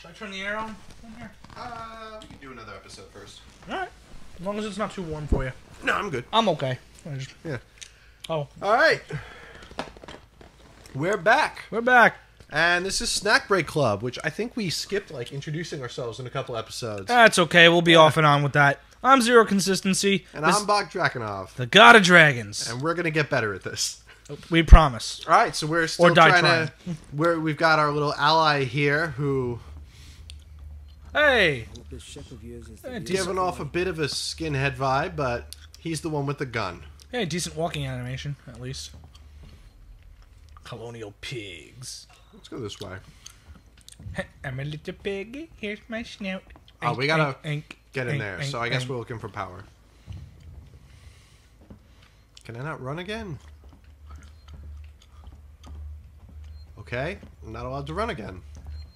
Should I turn the air on in here? We can do another episode first. Alright. As long as it's not too warm for you. No, I'm good. I'm okay. Yeah. Oh. Alright. We're back. We're back. And this is Snack Break Club, which I think we skipped, like, introducing ourselves in a couple episodes. That's okay. We'll be off and on with that. I'm Zero Consistency. And I'm Bog Drachenov. The God of Dragons. And we're going to get better at this. We promise. All right, so we're still trying. We've got our little ally here who... Hey! Giving off a bit of a skinhead vibe, but he's the one with the gun. Hey, decent walking animation, at least. Colonial pigs. Let's go this way. I'm a little pig. Here's my snout. Oh, we gotta get in there. So I guess we're looking for power. Can I not run again? Okay, I'm not allowed to run again.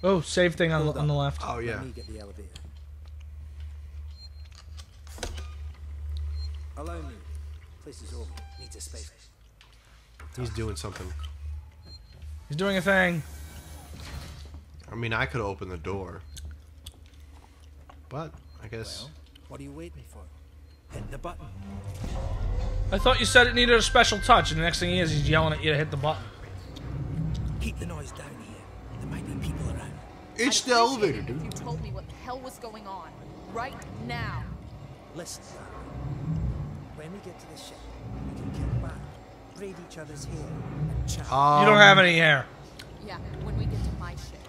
Oh, save thing on the left. Oh yeah. Let me get the elevator. Allow me. Place is over. Needs a space. He's doing something. He's doing a thing. I mean, I could open the door. But, I guess... Well, what are you waiting for? Hit the button. I thought you said it needed a special touch, and the next thing is he's yelling at you to hit the button. Keep the noise down here. There might be people around. It's the elevator, dude. You told me what the hell was going on. Right now. Listen, when we get to the ship, we can kick back. Braid each other's hair. You don't have any hair. Yeah, when we get to my ship,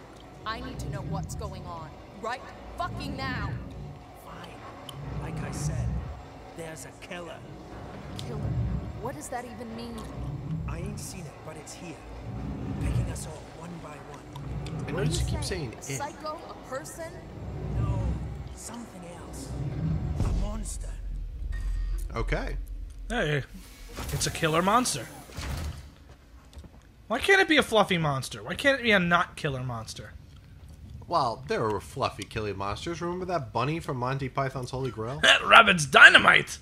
I need to know what's going on right fucking now. Fine. Like I said, there's a killer. Killer? What does that even mean? I ain't seen it, but it's here, picking us off one by one. I notice you keep saying it. A psycho? A person? No, something else. A monster. Okay. Hey, it's a killer monster. Why can't it be a fluffy monster? Why can't it be a not killer monster? Well, there were fluffy killer monsters. Remember that bunny from Monty Python's Holy Grail? That rabbit's dynamite!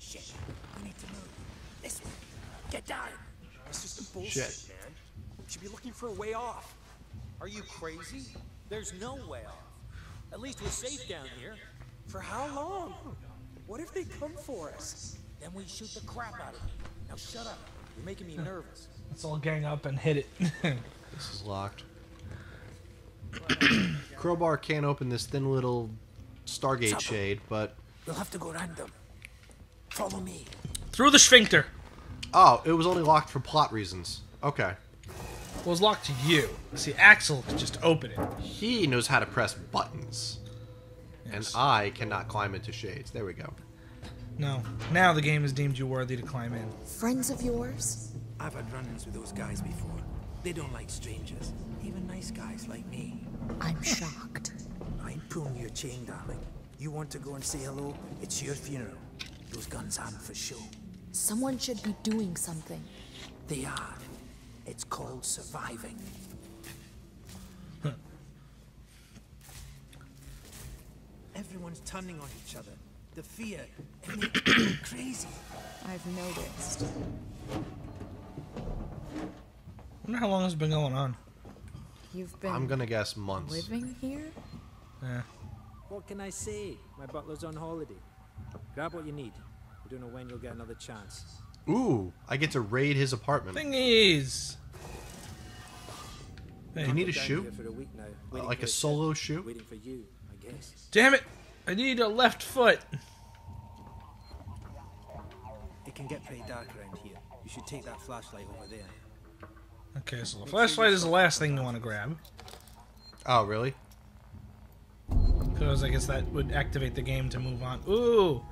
Shit, we need to move. This way. Get down! That's just a bullshit, man. We should be looking for a way off. Are you crazy? There's no way off. At least we're safe down here. For how long? What if they come for us? Then we shoot the crap out of him. Now shut up. You're making me nervous. Let's all gang up and hit it. This is locked. Crowbar can't open this thin little Stargate shade, but... You'll have to go random. Follow me. Through the sphincter. Oh, it was only locked for plot reasons. Okay. Well, it was locked to you. See, Axel could just open it. He knows how to press buttons. Yes. And I cannot climb into shades. There we go. No. Now the game has deemed you worthy to climb in. Friends of yours? I've had run-ins with those guys before. They don't like strangers. Even nice guys like me. I'm shocked. I prune your chain, darling. You want to go and say hello? It's your funeral. Those guns aren't for show. Someone should be doing something. They are. It's called surviving. Everyone's turning on each other. The fear, and they're crazy. I've noticed. I wonder how long this has been going on. You've been... I'm gonna guess months. Living here? Yeah. What can I say? My butler's on holiday. Grab what you need. I don't know when you'll get another chance. Ooh, I get to raid his apartment. Thingies! Hey. Do you need a shoe? Like a solo shoe? Waiting for you, I guess. Damn it! I need a left foot. It can get pretty dark around here. You should take that flashlight over there. Okay, so the flashlight is the last thing you want to grab. Oh, really? Because I guess that would activate the game to move on. Ooh!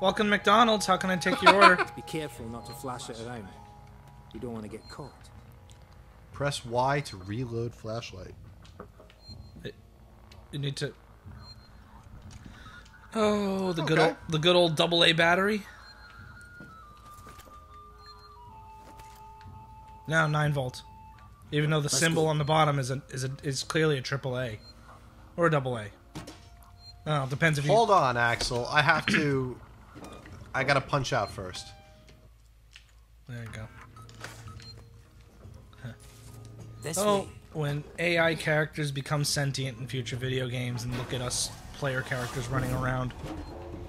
Welcome, McDonald's. How can I take your order? Be careful not to flash it around. You don't want to get caught. Press Y to reload flashlight. You need to... Oh, the good old AA battery. Now 9 volt, even though the symbol on the bottom is clearly a AAA or a AA. Oh, it depends if you. Hold on, Axel. I have to. I gotta punch out first. There you go. Huh. This way. When AI characters become sentient in future video games and look at us player characters running around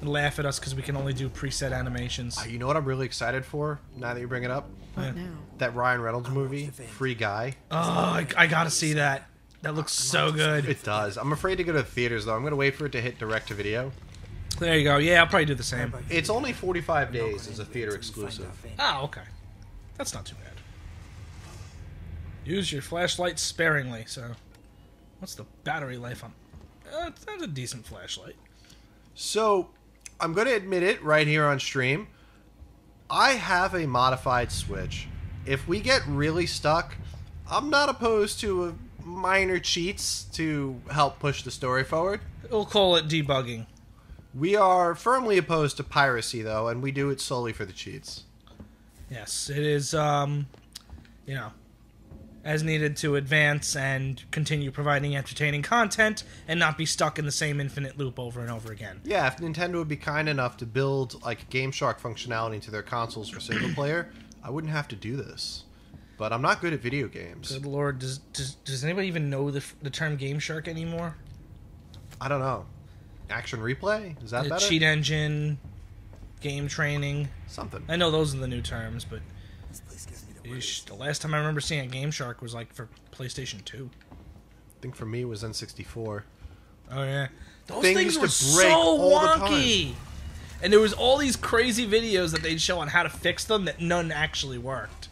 and laugh at us because we can only do preset animations. You know what I'm really excited for, now that you bring it up? What now? That Ryan Reynolds movie, Free Guy. Oh, I gotta see that. That looks so good. It does. I'm afraid to go to the theaters, though. I'm gonna wait for it to hit direct-to-video. There you go. Yeah, I'll probably do the same. It's only 45 days as a theater exclusive. Oh, okay. That's not too bad. Use your flashlight sparingly, so... What's the battery life on... that's a decent flashlight. So, I'm going to admit it right here on stream. I have a modified Switch. If we get really stuck, I'm not opposed to minor cheats to help push the story forward. We'll call it debugging. We are firmly opposed to piracy, though, and we do it solely for the cheats. Yes, it is, you know... as needed to advance and continue providing entertaining content and not be stuck in the same infinite loop over and over again. Yeah, if Nintendo would be kind enough to build, like, GameShark functionality into their consoles for single player, I wouldn't have to do this. But I'm not good at video games. Good lord, does anybody even know the term GameShark anymore? I don't know. Action Replay? Is that better? Cheat Engine, Game Training. Something. I know those are the new terms, but... The last time I remember seeing a GameShark was like for PlayStation 2. I think for me it was N64. Oh yeah, those things were so wonky, and there was all these crazy videos that they'd show on how to fix them that none actually worked.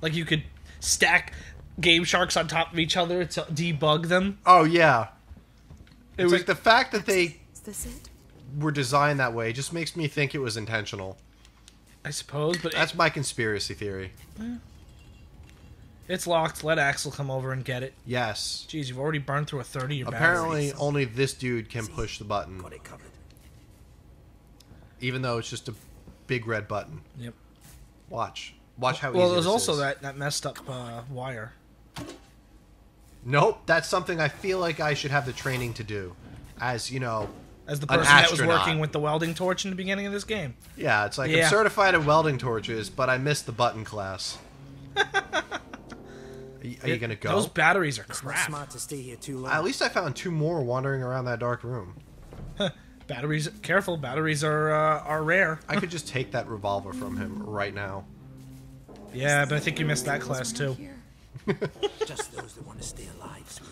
Like you could stack GameSharks on top of each other to debug them. Oh yeah, it was like the fact that they were designed that way just makes me think it was intentional. I suppose, but... That's my conspiracy theory. It's locked. Let Axel come over and get it. Yes. Jeez, you've already burned through a 30-year battery. Apparently, only this dude can push the button. Got it covered. Even though it's just a big red button. Yep. Watch. Watch how easy this is. Well, there's also that messed up wire. Nope. That's something I feel like I should have the training to do. As, you know... As the person that was working with the welding torch in the beginning of this game. Yeah, it's like, I'm certified at welding torches, but I missed the button class. Are you going to go? Those batteries are crap. It's smart to stay here too long. At least I found two more wandering around that dark room. Batteries, careful, batteries are rare. I could just take that revolver from him right now. Yeah, but I think you missed that class too. Just those that want to stay alive, sweetheart.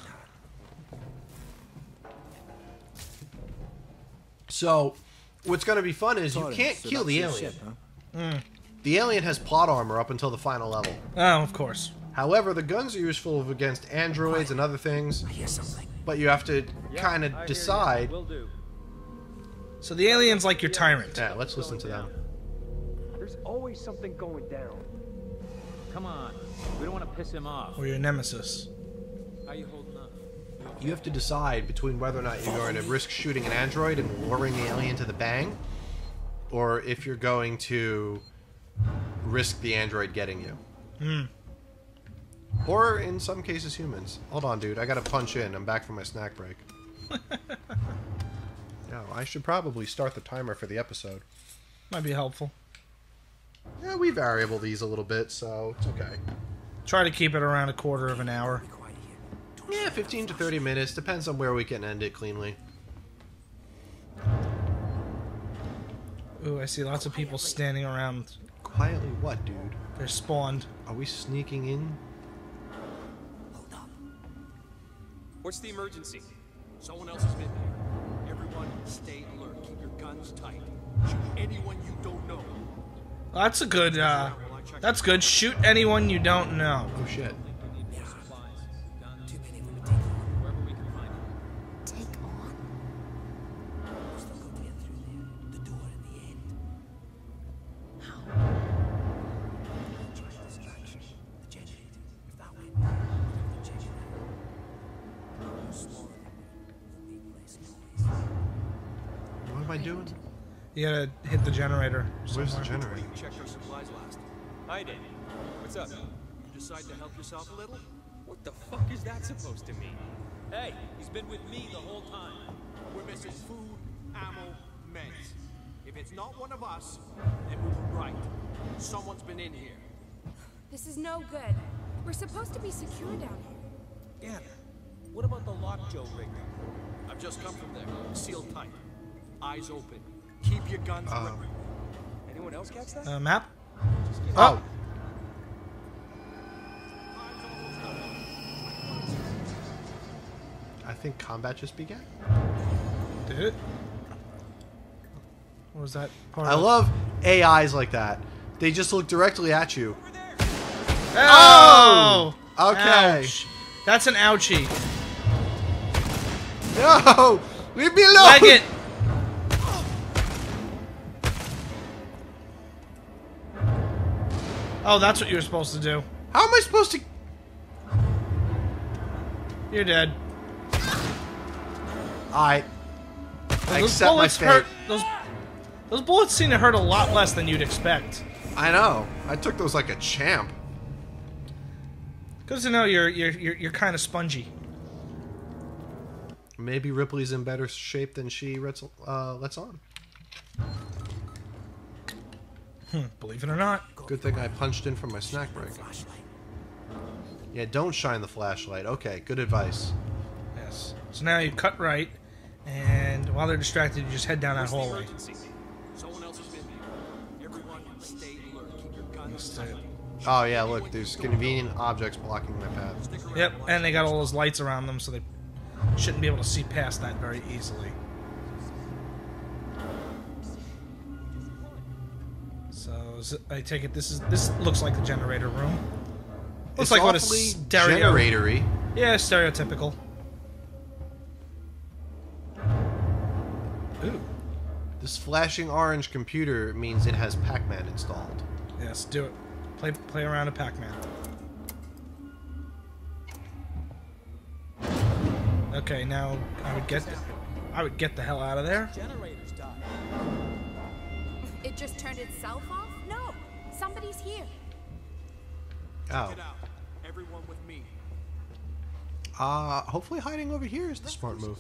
So, what's going to be fun is you can't kill the alien. The alien has plot armor up until the final level. Oh, of course. However, the guns are useful against androids and other things. I hear something. But you have to kind of decide. Will do. So the alien's like your tyrant. Yeah, let's listen to them. There's always something going down. Come on, we don't want to piss him off. Or your nemesis. How you holding up? You have to decide between whether or not you're going to risk shooting an android and luring the alien to the bang, or if you're going to risk the android getting you. Or, in some cases, humans. Hold on, dude. I gotta punch in. I'm back from my snack break. Now, I should probably start the timer for the episode. Might be helpful. Yeah, we variable these a little bit, so it's okay. Try to keep it around a quarter of an hour. Yeah, 15 to 30 minutes. Depends on where we can end it cleanly. Ooh, I see lots of people standing around. Quietly what, dude? They're spawned. Are we sneaking in? Hold up. What's the emergency? Someone else has been there. Everyone, stay alert. Keep your guns tight. Shoot anyone you don't know. That's a good, that's good. Shoot anyone you don't know. Oh, shit. You gotta hit the generator. Where's the generator? You checked our supplies last. Hi, Danny. What's up? You decide to help yourself a little? What the fuck is that supposed to mean? Hey, he's been with me the whole time. We're missing food, ammo, meds. If it's not one of us, then we're right. Someone's been in here. This is no good. We're supposed to be secure down here. Yeah. What about the lock Joe rigged up? I've just come from there. Sealed tight. Eyes open. Keep your guns open. Anyone else catch that? Map? Oh! I think combat just began. Did it? What was that part? I love AIs like that. They just look directly at you. Oh! Okay. Ouch. That's an ouchie. No! Leave me alone! Like it! Oh, that's what you were supposed to do. How am I supposed to... You're dead. Alright. I accept my fate. Those bullets seem to hurt a lot less than you'd expect. I know. I took those like a champ. Good to know you're kind of spongy. Maybe Ripley's in better shape than she lets on. Believe it or not. Good thing I punched in from my snack break. Yeah, don't shine the flashlight. Okay, good advice. Yes. So now you cut right, and while they're distracted, you just head down that hallway. Oh yeah, look, there's convenient objects blocking my path. Yep, and they got all those lights around them, so they shouldn't be able to see past that very easily. So I take it this looks like the generator room. Looks like what a generatory. Yeah, stereotypical. Ooh. This flashing orange computer means it has Pac-Man installed. Yes, do it. Play around a Pac-Man. Okay, now I would get the hell out of there. Generators died. It just turned itself off? No, somebody's here. Oh. Check it out. Everyone with me. Hopefully hiding over here is the smart move.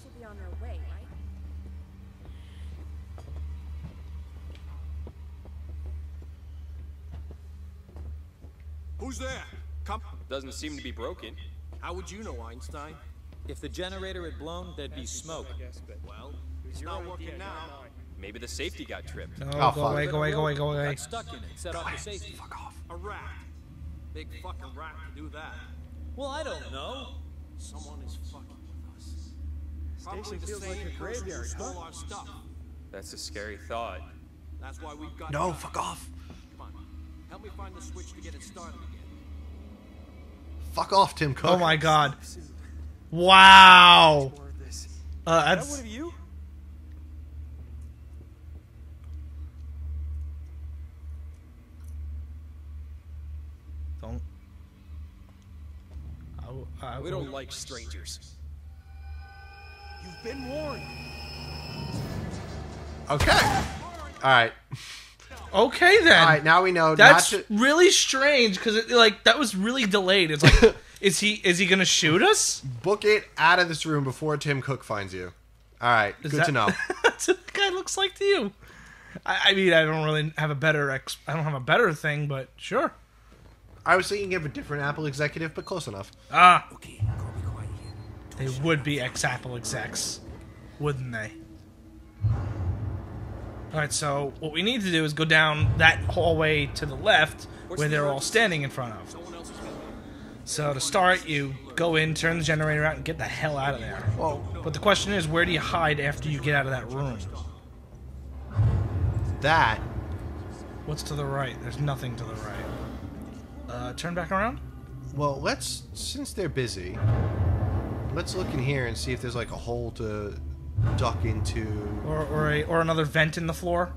Who's there? Come. Doesn't seem to be broken. How would you know, Einstein? If the generator had blown, there'd be smoke. Well, it's not working now. Maybe the safety got tripped. No, oh, go away. Got stuck in it. Set off the safety. Fuck off. A rat. Big fucking rat to do that. Well, I don't know. Someone is fucking with us. Probably the same person who stole our stuff. That's a scary thought. That's why we've got. No, fuck off. Help me find the switch to get it started again. Fuck off, Tim Cook. Oh my god. Wow. That's... We don't like strangers. You've been warned. Okay. Alright. Okay then. All right, now we know. That's not to... really strange because like that was really delayed. It's like, is he gonna shoot us? Book it out of this room before Tim Cook finds you. All right, good to know. That's what the guy looks like to you. I mean, I don't really have a better thing, but sure. I was thinking of a different Apple executive, but close enough. Ah, okay. Go be quiet here. They would be ex-Apple execs, wouldn't they? Alright, so what we need to do is go down that hallway to the left where they're all standing in front of. So to start, you go in, turn the generator out, and get the hell out of there. Whoa. But the question is, where do you hide after you get out of that room? That. What's to the right? There's nothing to the right. Turn back around? Well, let's, since they're busy, let's look in here and see if there's like a hole to... duck into, or another vent in the floor,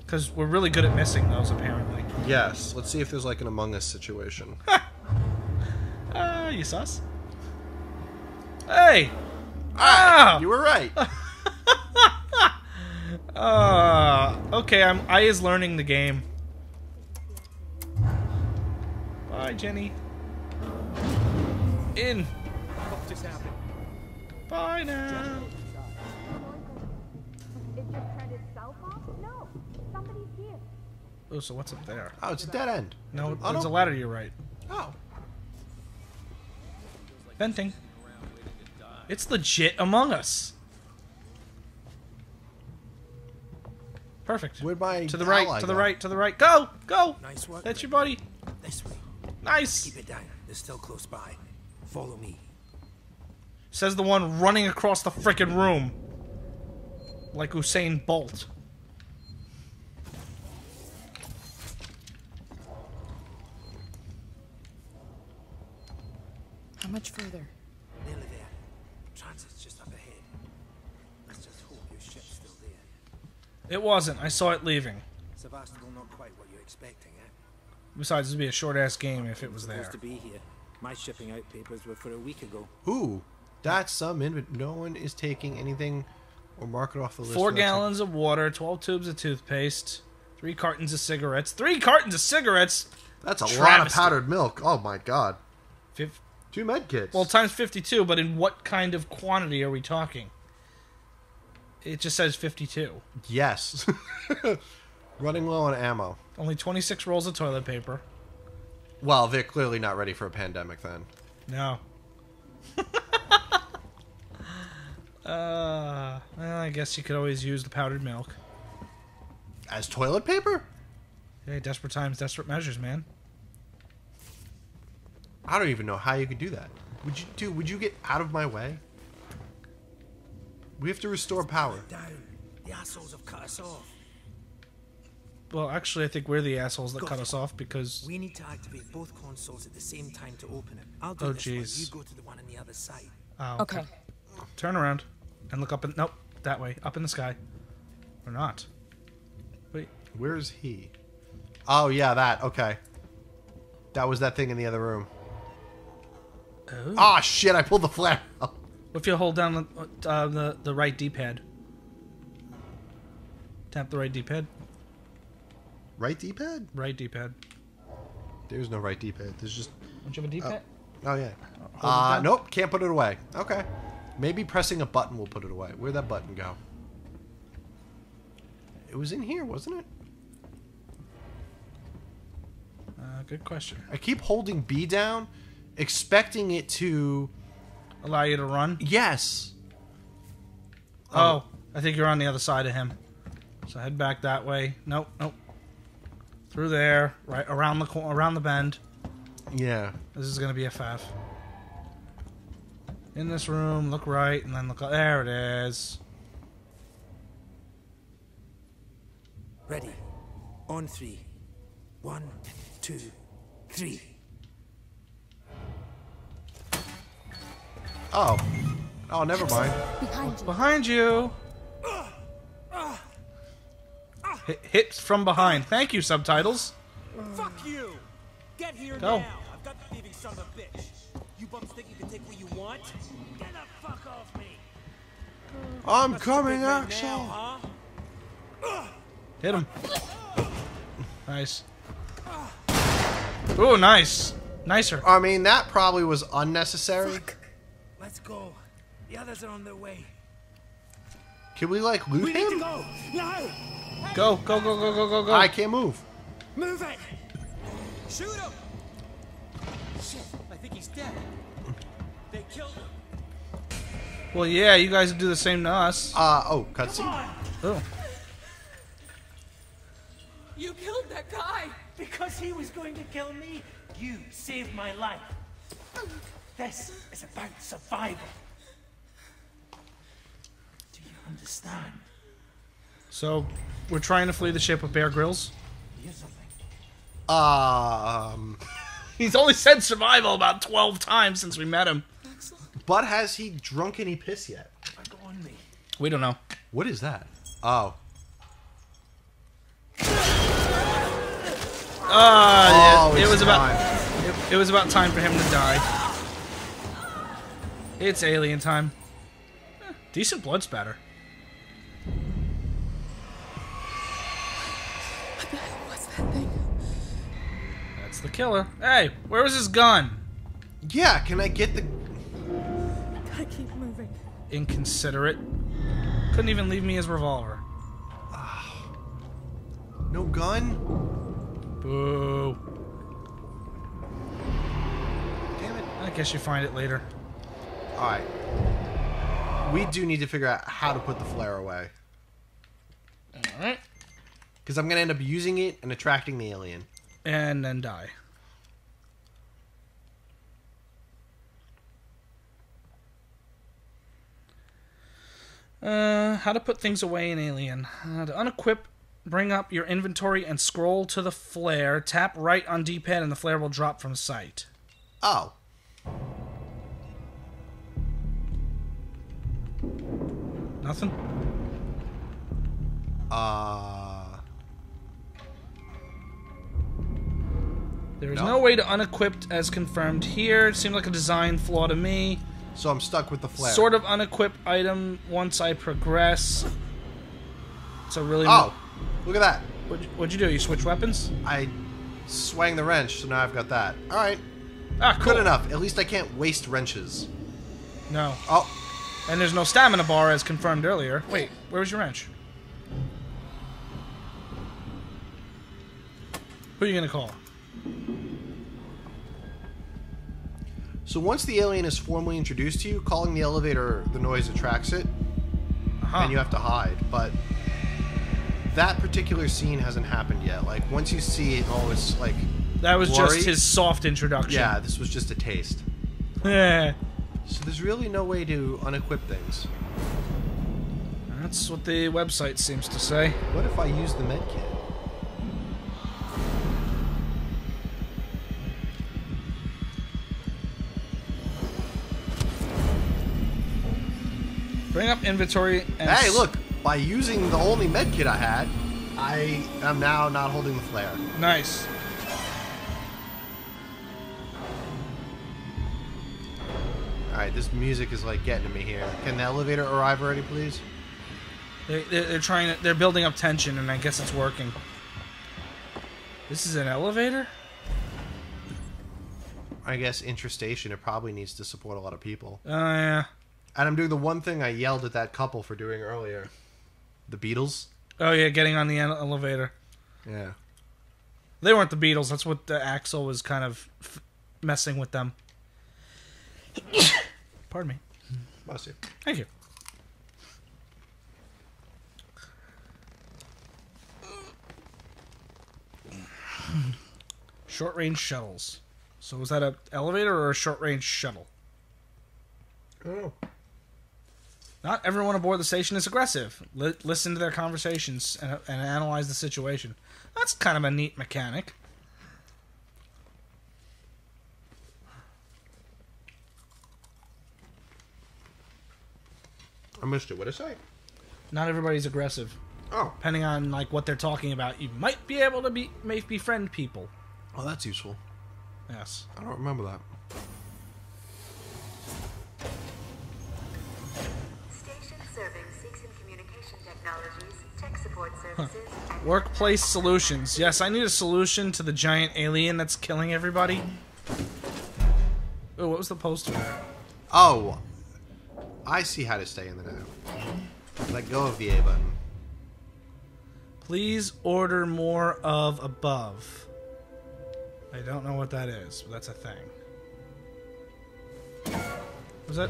because we're really good at missing those apparently. Yes, let's see if there's like an Among Us situation. You sus? Hey, ah, you were right. Okay, I is learning the game. Bye, Jenny. In. What just happened? Bye now. Oh, so what's up there? Oh, it's a dead end. No, there's a ladder to your right. Oh. Venting. It's legit Among Us. Perfect. To the right, to the right, to the right. Go! Go! Nice work. That's your buddy. Nice. Nice. Keep it down. They're still close by. Follow me. Says the one running across the frickin' room. Like Usain Bolt. How much further? Nearly there. Transit's just up ahead. Let's just hope your ship's still there. It wasn't. I saw it leaving. Sevastopol, not quite what you're expecting, eh? Besides, this would be a short-ass game if it was there. Supposed to be here. My shipping out papers were for a week ago. Ooh, that's some in. No one is taking anything or mark it off the list. 4 gallons of water, 12 tubes of toothpaste, 3 cartons of cigarettes. 3 cartons of cigarettes? That's a lot of powdered milk. Oh, my God. 2 med kits. Well, times 52, but in what kind of quantity are we talking? It just says 52. Yes. Running low on ammo. Only 26 rolls of toilet paper. Well, they're clearly not ready for a pandemic, then. No. Well, I guess you could always use the powdered milk. As toilet paper? Hey, desperate times, desperate measures, man. I don't even know how you could do that. Would you do? Would you get out of my way? We have to restore power. The assholes have cut us off. Well, actually, I think we're the assholes that cut us off because we need to activate both consoles at the same time to open it. I'll do this one. You go to the one on the other side. Oh, okay. Turn around and look up. Nope, that way. Up in the sky, or not? Wait, where's he? Oh yeah, that. Okay, that was that thing in the other room. Ah, oh, shit! I pulled the flare out. What if you hold down the right D-pad? Tap the right D-pad. Right D-pad? Right D-pad. There's no right D-pad. There's just... Don't you have a D-pad? Oh, yeah. Nope. Can't put it away. Okay. Maybe pressing a button will put it away. Where'd that button go? It was in here, wasn't it? Good question. I keep holding B down, expecting it to... Allow you to run? Yes. Oh, I think you're on the other side of him. So head back that way. Nope, nope. Through there, right around the bend. Yeah. This is gonna be a faff. In this room, look right, and then look. There it is. Ready. On 3. 1, 2, 3. Oh. Oh, never mind. Behind you. Behind you. Hit from behind. Thank you, subtitles. Fuck you! Get here now. I've got the thieving son of a bitch. You bums think you can take what you want? Get the fuck off me! I'm coming, Axel. Huh? Hit him. Nice. Ooh, nice. Nicer. I mean, that probably was unnecessary. Fuck. Let's go. The others are on their way. Can we like loot him? We need to go. No. Go, go, go, go, go, go, go. I can't move. Move it! Shoot him! Shit, I think he's dead. They killed him. Well, yeah, you guys do the same to us. Oh, cutscene. Oh. You killed that guy! Because he was going to kill me, you saved my life. This is about survival. Do you understand? So, we're trying to flee the ship with Bear Grylls? He's only said survival about 12 times since we met him. But has he drunk any piss yet? We don't know. What is that? Oh. Oh, it was about time for him to die. It's alien time. Decent blood spatter. The killer. Hey, where was his gun? Yeah, can I get the... Gotta keep moving. Inconsiderate. Couldn't even leave me his revolver. No gun? Boo. Damn it. I guess you find it later. Alright. We do need to figure out how to put the flare away. Alright. Because I'm going to end up using it and attracting the alien. And then die. How to put things away in Alien. To unequip, bring up your inventory and scroll to the flare. Tap right on D-pad and the flare will drop from sight. Oh. Nothing? There is no way to unequip as confirmed here. It seemed like a design flaw to me. So I'm stuck with the flare. Sort of unequip item once I progress. So really... Oh! Look at that. What'd you do? You switch weapons? I swang the wrench, so now I've got that. Alright. Ah, cool. Good enough. At least I can't waste wrenches. No. Oh. And there's no stamina bar as confirmed earlier. Wait, where was your wrench? Who are you going to call? So once the alien is formally introduced to you, calling the elevator, the noise attracts it, and you have to hide. But that particular scene hasn't happened yet. Like, once you see it, oh, it's like... That was blurry. Just his soft introduction. Yeah, this was just a taste. Yeah. So there's really no way to unequip things. That's what the website seems to say. What if I use the med kit? Bring up inventory and... Hey, look! By using the only med kit I had, I am now not holding the flare. Nice. Alright, this music is, like, getting to me here. Can the elevator arrive already, please? They're trying to... They're building up tension, and I guess it's working. This is an elevator? I guess interstation. It probably needs to support a lot of people. Oh, yeah. And I'm doing the one thing I yelled at that couple for doing earlier. The Beatles? Oh, yeah, getting on the elevator. Yeah. They weren't the Beatles. That's what Axel was kind of messing with them. Pardon me. Bless you. Thank you. Short-range shuttles. So was that an elevator or a short-range shuttle? I don't know. Not everyone aboard the station is aggressive. Listen to their conversations and analyze the situation. That's kind of a neat mechanic. I missed it. What did I say? Not everybody's aggressive. Oh. Depending on like what they're talking about, you might be able to befriend people. Oh, that's useful. Yes. I don't remember that. Huh. Workplace solutions. Yes, I need a solution to the giant alien that's killing everybody. Oh, what was the poster? Oh, I see how to stay in the now. Let go of the A button. Please order more of above. I don't know what that is, but that's a thing. Is that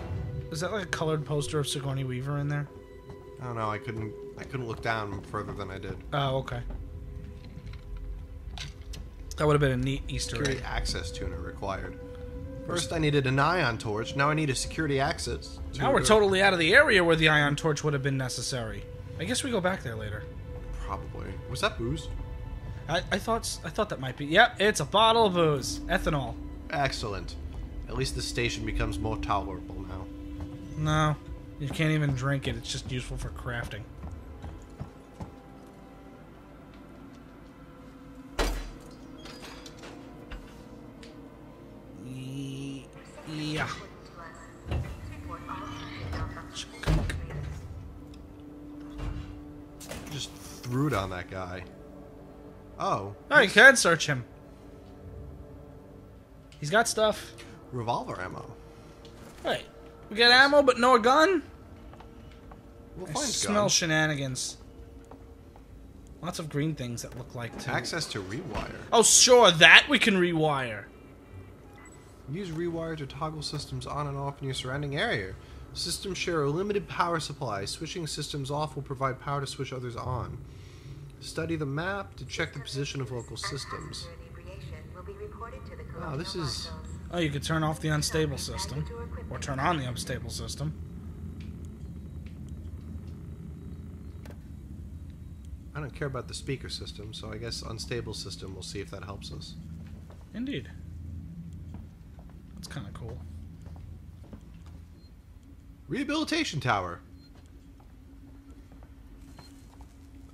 like a colored poster of Sigourney Weaver in there? I don't know. I couldn't look down further than I did. Oh, okay. That would have been a neat Easter egg. Security access tuner required. First I needed an ion torch. Now I need a security access tuner. Now we're totally out of the area where the ion torch would have been necessary. I guess we go back there later. Probably. Was that booze? I thought that might be. Yep, it's a bottle of booze. Ethanol. Excellent. At least the station becomes more tolerable now. No. You can't even drink it. It's just useful for crafting. Yeah. Just threw it on that guy. Oh. Oh, you can search him. He's got stuff. Revolver ammo. Right. We got ammo, but no gun? We'll find smell shenanigans. Lots of green things that look like... Access to rewire. Oh, sure, that we can rewire. Use rewire to toggle systems on and off in your surrounding area. Systems share a limited power supply. Switching systems off will provide power to switch others on. Study the map to check the position of local systems. Wow, this is... Oh, you could turn off the unstable system. Or turn on the unstable system. I don't care about the speaker system, so I guess unstable system, we'll see if that helps us. Indeed. That's kind of cool. Rehabilitation tower.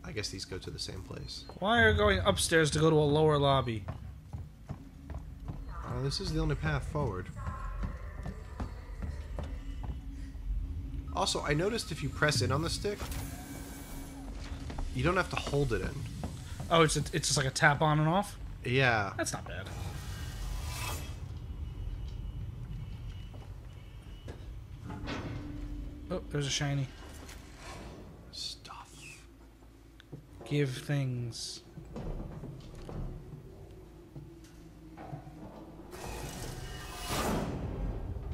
I guess these go to the same place. Why are you going upstairs to go to a lower lobby? This is the only path forward. Also, I noticed if you press in on the stick, you don't have to hold it in. Oh, it's just like a tap on and off? Yeah. That's not bad. Oh, there's a shiny. Stuff. Give things.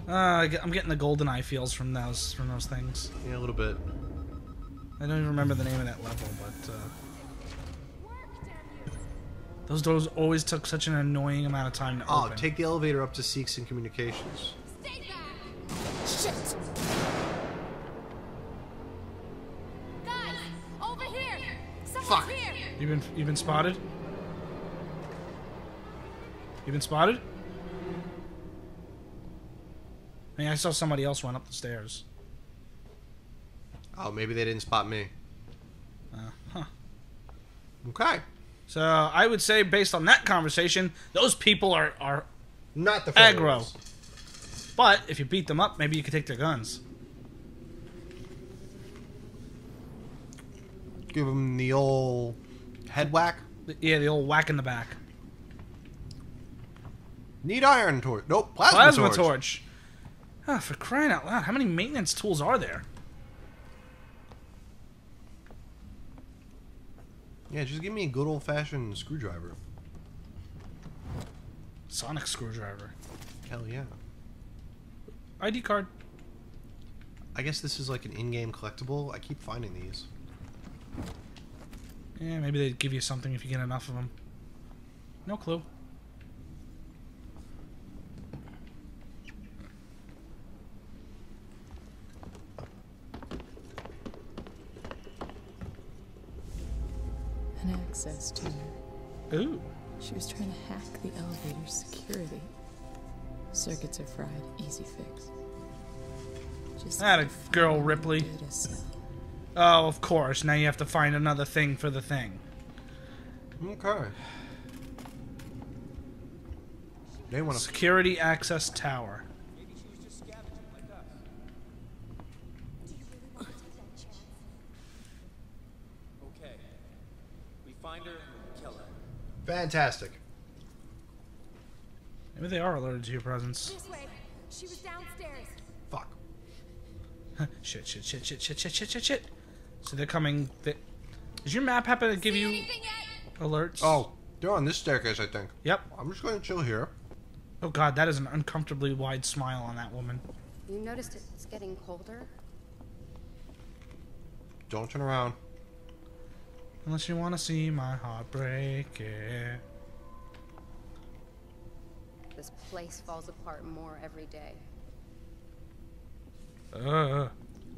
I'm getting the golden eye feels from those things. Yeah, a little bit. I don't even remember the name of that level, but those doors always took such an annoying amount of time to open. Oh, take the elevator up to Seegson Communications. Stay back. Shit. Fuck! You've been spotted? You've been spotted? I mean, I saw somebody else run up the stairs. Oh, maybe they didn't spot me. Huh. Okay. So, I would say, based on that conversation, those people are not the aggro. But, if you beat them up, maybe you could take their guns. Give him the old head whack? Yeah, the old whack in the back. Need iron torch. Nope, plasma torch. Oh, for crying out loud. How many maintenance tools are there? Yeah, just give me a good old-fashioned screwdriver. Sonic screwdriver. Hell yeah. ID card. I guess this is like an in-game collectible. I keep finding these. Yeah, maybe they'd give you something if you get enough of them. No clue. An access tuner. Ooh. She was trying to hack the elevator's security. Circuits are fried. Easy fix. Just that a girl, Ripley. Oh, of course. Now you have to find another thing for the thing. Okay. They want security access tower. Maybe she was just scavenging like us. Do you really want to take that chance? Okay. We find her and kill her. Fantastic. Maybe they are alerted to your presence. This way. She was downstairs. Fuck. Shit. So they're coming. Does your map happen to give you alerts? Oh, they're on this staircase, I think. Yep. I'm just going to chill here. Oh God, that is an uncomfortably wide smile on that woman. You noticed it's getting colder? Don't turn around. Unless you want to see my heart break. Yeah. This place falls apart more every day.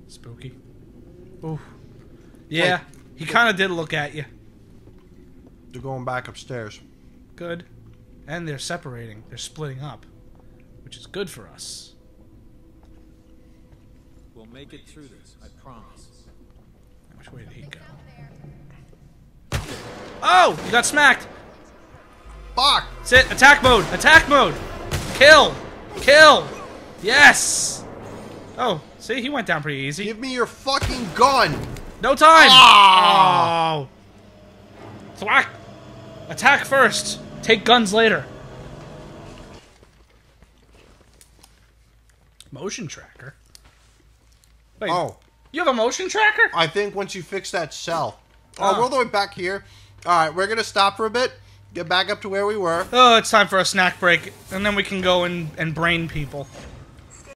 Spooky. Oof. Yeah, hey, he kind of did look at you. They're going back upstairs. Good. And they're separating. They're splitting up. Which is good for us. We'll make it through this, I promise. Which way did he go? Oh! You got smacked! Fuck! Sit! Attack mode! Attack mode! Kill! Kill! Yes! Oh, see, he went down pretty easy. Give me your fucking gun! No time! Oh! Thwack! Attack first! Take guns later. Motion tracker? Wait, oh. You have a motion tracker? I think once you fix that cell. Oh, we're all the way back here. Alright, we're gonna stop for a bit. Get back up to where we were. Oh, it's time for a snack break, and then we can go and brain people.